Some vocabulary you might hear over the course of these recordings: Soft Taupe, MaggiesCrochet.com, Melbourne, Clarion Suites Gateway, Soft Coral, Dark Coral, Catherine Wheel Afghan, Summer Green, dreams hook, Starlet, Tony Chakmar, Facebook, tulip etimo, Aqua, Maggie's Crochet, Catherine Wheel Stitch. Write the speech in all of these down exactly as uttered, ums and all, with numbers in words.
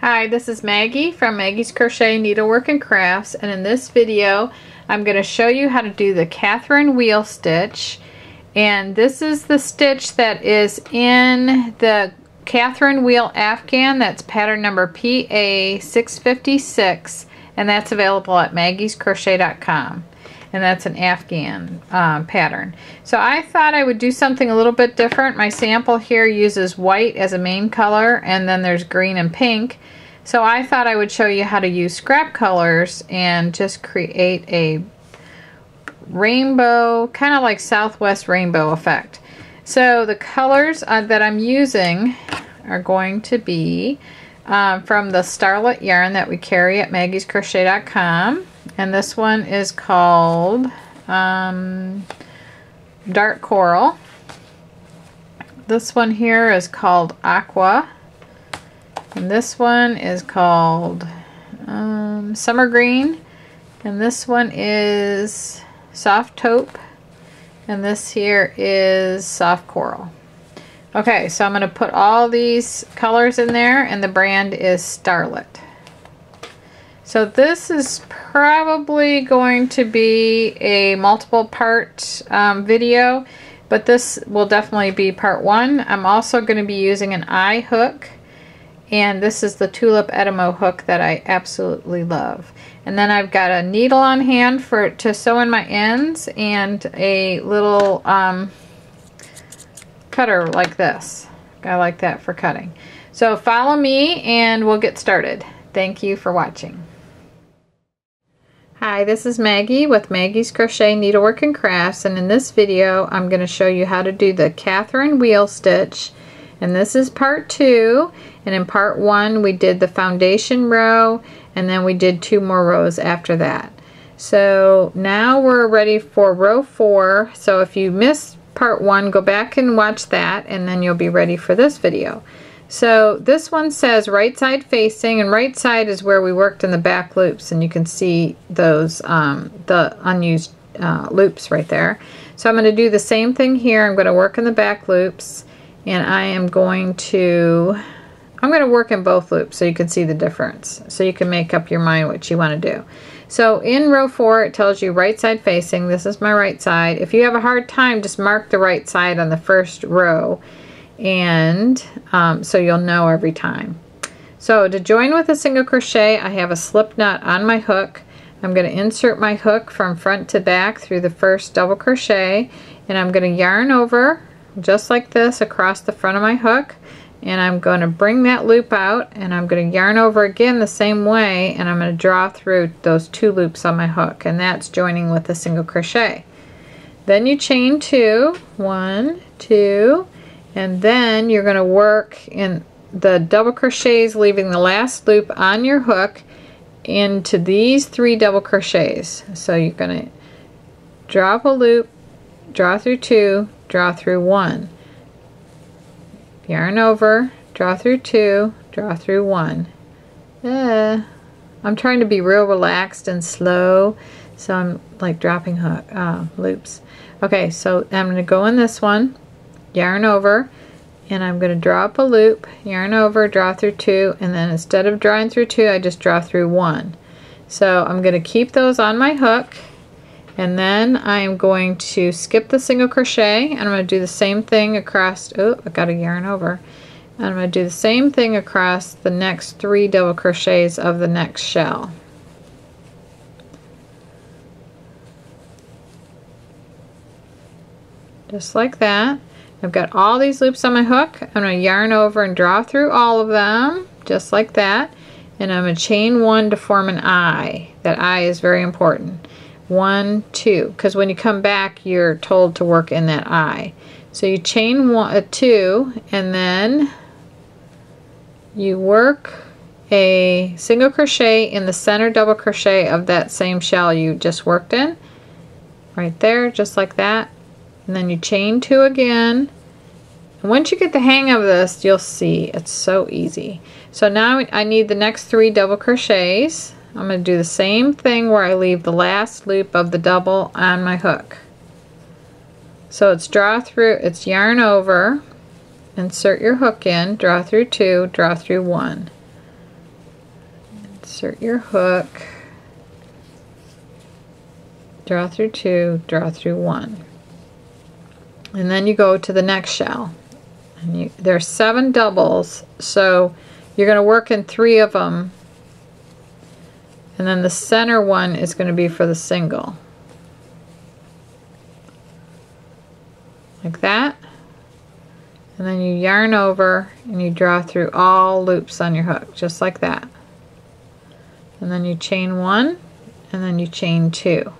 Hi, this is Maggie from Maggie's Crochet Needlework and Crafts, and in this video I'm going to show you how to do the Catherine Wheel Stitch. And this is the stitch that is in the Catherine Wheel Afghan. That's pattern number P A six fifty-six, and that's available at maggies crochet dot com, and that's an Afghan um, pattern. So I thought I would do something a little bit different. My sample here uses white as a main color, and then there's green and pink. So I thought I would show you how to use scrap colors and just create a rainbow, kind of like Southwest rainbow effect. So the colors uh, that I'm using are going to be uh, from the Starlet yarn that we carry at maggies crochet dot com, and this one is called um, Dark Coral. This one here is called Aqua. And this one is called um, Summer Green, and this one is Soft Taupe, and this here is Soft Coral. Okay, so I'm going to put all these colors in there, and the brand is Starlet. So this is probably going to be a multiple part um, video, but this will definitely be part one. I'm also going to be using an eye hook, and this is the tulip etimo hook that I absolutely love. And then I've got a needle on hand for to sew in my ends, and a little um, cutter like this. I like that for cutting. So follow me and we'll get started. Thank you for watching. Hi, this is Maggie with Maggie's Crochet Needlework and Crafts, and in this video I'm going to show you how to do the Catherine Wheel Stitch. And this is part two, and in part one we did the foundation row, and then we did two more rows after that. So now we're ready for row four. So if you missed part one, go back and watch that, and then you'll be ready for this video. So this one says right side facing, and right side is where we worked in the back loops, and you can see those um, the unused uh, loops right there. So I'm going to do the same thing here. I'm going to work in the back loops, and I am going to, I'm going to work in both loops so you can see the difference, so you can make up your mind what you want to do. So in row four it tells you right side facing. This is my right side. If you have a hard time, just mark the right side on the first row, and um, so you'll know every time. So to join with a single crochet, I have a slip knot on my hook. I'm going to insert my hook from front to back through the first double crochet, and I'm going to yarn over just like this across the front of my hook, and I'm going to bring that loop out, and I'm going to yarn over again the same way, and I'm going to draw through those two loops on my hook, and that's joining with a single crochet. Then you chain two, one, two, and then you're going to work in the double crochets, leaving the last loop on your hook, into these three double crochets. So you're going to drop a loop, draw through two, draw through one, yarn over, draw through two, draw through one. Uh, I'm trying to be real relaxed and slow, so I'm like dropping hook, uh, loops. Okay, so I'm going to go in this one, yarn over, and I'm going to draw up a loop, yarn over, draw through two, and then instead of drawing through two, I just draw through one. So I'm going to keep those on my hook, and then I'm going to skip the single crochet, and I'm going to do the same thing across, oh, I got to yarn over, and I'm going to do the same thing across the next three double crochets of the next shell. Just like that. I've got all these loops on my hook. I'm going to yarn over and draw through all of them, just like that, and I'm going to chain one to form an eye. That eye is very important. One, two, because when you come back you're told to work in that eye. So you chain one, a two, and then you work a single crochet in the center double crochet of that same shell you just worked in, right there, just like that, and then you chain two again. And once you get the hang of this, you'll see it's so easy. So now I need the next three double crochets. I'm going to do the same thing where I leave the last loop of the double on my hook. So it's draw through, it's yarn over, insert your hook in, draw through two, draw through one. Insert your hook, draw through two, draw through one. And then you go to the next shell. And you, there are seven doubles, so you're going to work in three of them, and then the center one is going to be for the single. Like that. And then you yarn over and you draw through all loops on your hook, just like that. And then you chain one, and then you chain two.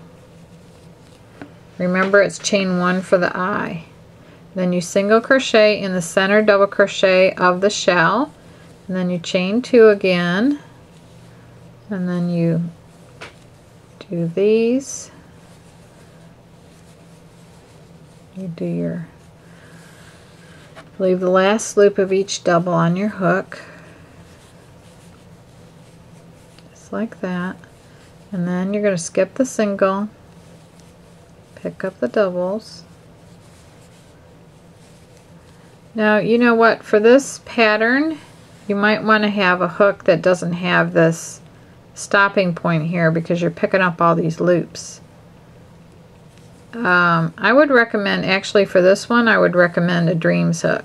Remember, it's chain one for the eye. Then you single crochet in the center double crochet of the shell, and then you chain two again, and then you do these. You do your, leave the last loop of each double on your hook, just like that, and then you're going to skip the single, pick up the doubles. Now, you know what, for this pattern you might want to have a hook that doesn't have this stopping point here, because you're picking up all these loops. Um, I would recommend, actually for this one, I would recommend a Dreams hook.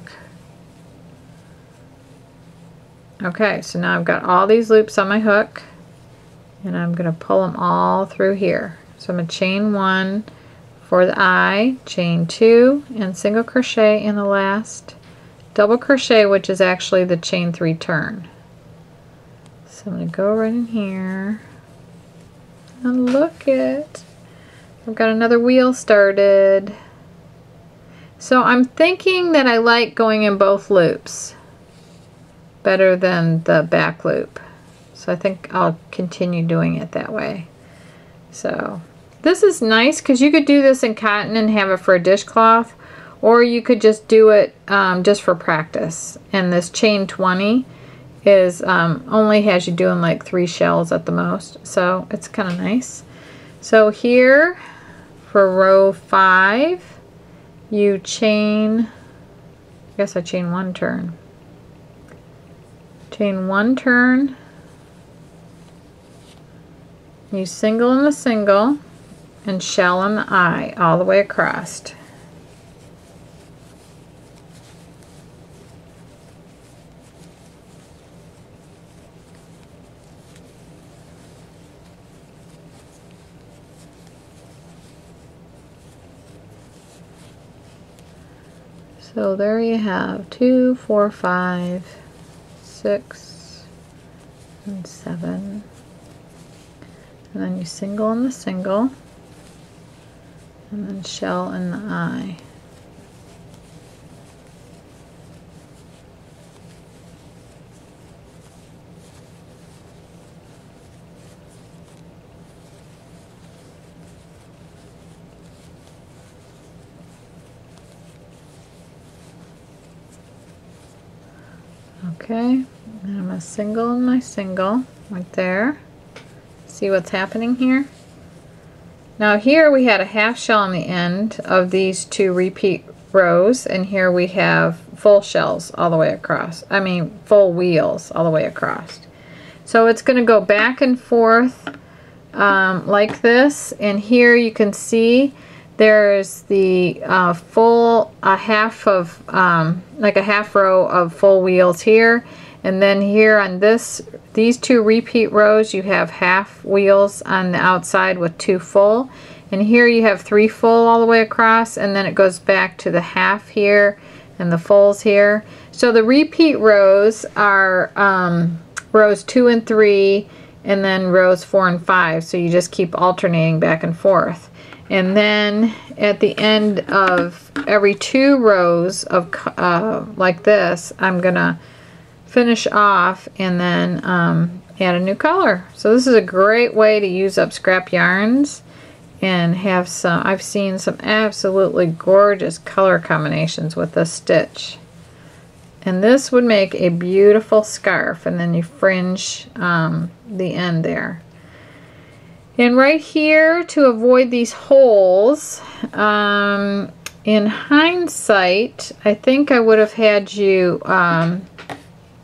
Okay, so now I've got all these loops on my hook, and I'm going to pull them all through here. So I'm going to chain one for the eye, chain two, and single crochet in the last double crochet, which is actually the chain three turn. So I'm going to go right in here, and look it. I've got another wheel started. So I'm thinking that I like going in both loops better than the back loop. So I think I'll continue doing it that way. So this is nice because you could do this in cotton and have it for a dishcloth, or you could just do it um, just for practice. And this chain twenty is um, only has you doing like three shells at the most. So it's kind of nice. So here, for row five, you chain, I guess I chain one turn. Chain one turn, you single in the single, and shell in the eye all the way across. So there you have two, four, five, six, and seven. And then you single in the single, and then shell in the eye. Okay, and I'm going to single in my single right there. See what's happening here? Now here we had a half shell on the end of these two repeat rows, and here we have full shells all the way across. I mean full wheels all the way across. So it's going to go back and forth um, like this, and here you can see there's the uh, full a half of um, like a half row of full wheels here, and then here on this these two repeat rows you have half wheels on the outside with two full, and here you have three full all the way across, and then it goes back to the half here and the fulls here. So the repeat rows are um, rows two and three, and then rows four and five, so you just keep alternating back and forth. And then at the end of every two rows of uh, like this, I'm gonna finish off and then um, add a new color. So this is a great way to use up scrap yarns and have some, I've seen some absolutely gorgeous color combinations with this stitch. And this would make a beautiful scarf, and then you fringe um, the end there. And right here, to avoid these holes, um, in hindsight, I think I would have had you um,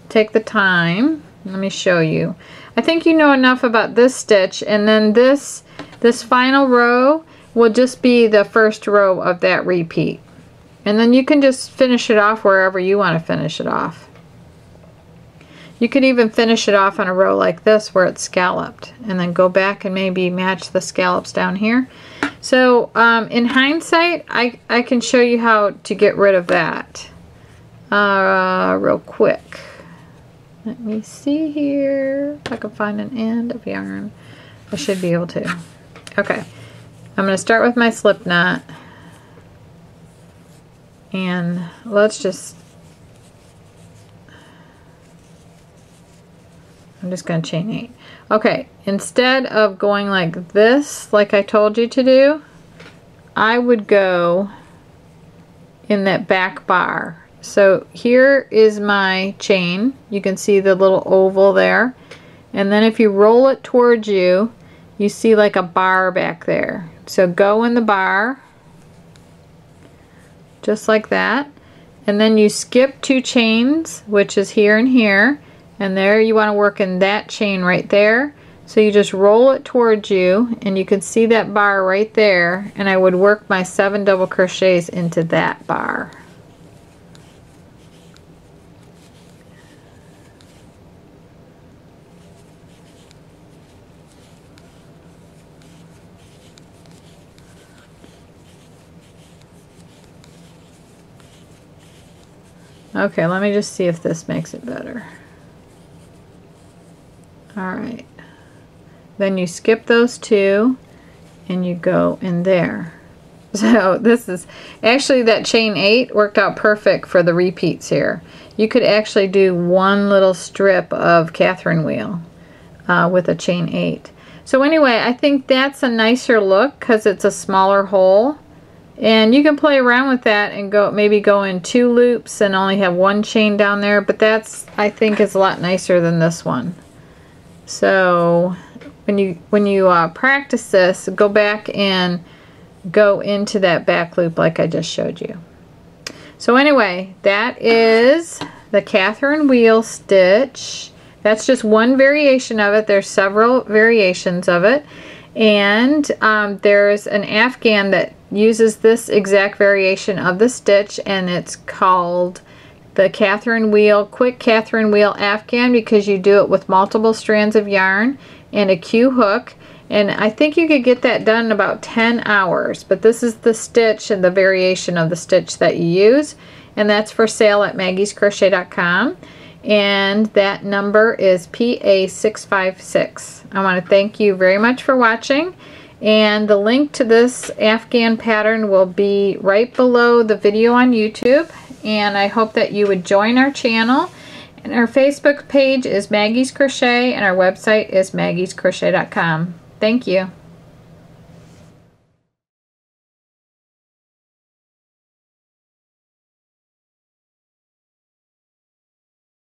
take the time. Let me show you. I think you know enough about this stitch, and then this this final row will just be the first row of that repeat. And then you can just finish it off wherever you want to finish it off. You could even finish it off on a row like this where it's scalloped, and then go back and maybe match the scallops down here. So um, in hindsight, I, I can show you how to get rid of that uh, real quick. Let me see here if I can find an end of yarn. I should be able to. Okay, I'm going to start with my slip knot, and let's just, I'm just going to chain eight. Okay, instead of going like this, like I told you to do, I would go in that back bar. So here is my chain. You can see the little oval there. And then if you roll it towards you, you see like a bar back there. So go in the bar, just like that. And then you skip two chains, which is here and here. And there you want to work in that chain right there. So you just roll it towards you, and you can see that bar right there. And I would work my seven double crochets into that bar. Okay, let me just see if this makes it better. Alright, then you skip those two and you go in there. So this is actually, that chain eight worked out perfect for the repeats here. You could actually do one little strip of Catherine wheel uh, with a chain eight. So anyway, I think that's a nicer look because it's a smaller hole. And you can play around with that and go, maybe go in two loops and only have one chain down there, but that's, I think, is a lot nicer than this one. So when you when you uh, practice this, go back and go into that back loop like I just showed you. So anyway, that is the Catherine Wheel Stitch. That's just one variation of it. There's several variations of it. And um, there's an Afghan that uses this exact variation of the stitch, and it's called the Catherine Wheel Quick Catherine Wheel Afghan, because you do it with multiple strands of yarn and a Q hook. And I think you could get that done in about ten hours, but this is the stitch and the variation of the stitch that you use, and that's for sale at Maggie's Crochet dot com. And that number is P A six five six. I want to thank you very much for watching, and the link to this Afghan pattern will be right below the video on YouTube. And I hope that you would join our channel, and our Facebook page is Maggie's Crochet, and our website is Maggie's Crochet dot com. Thank you.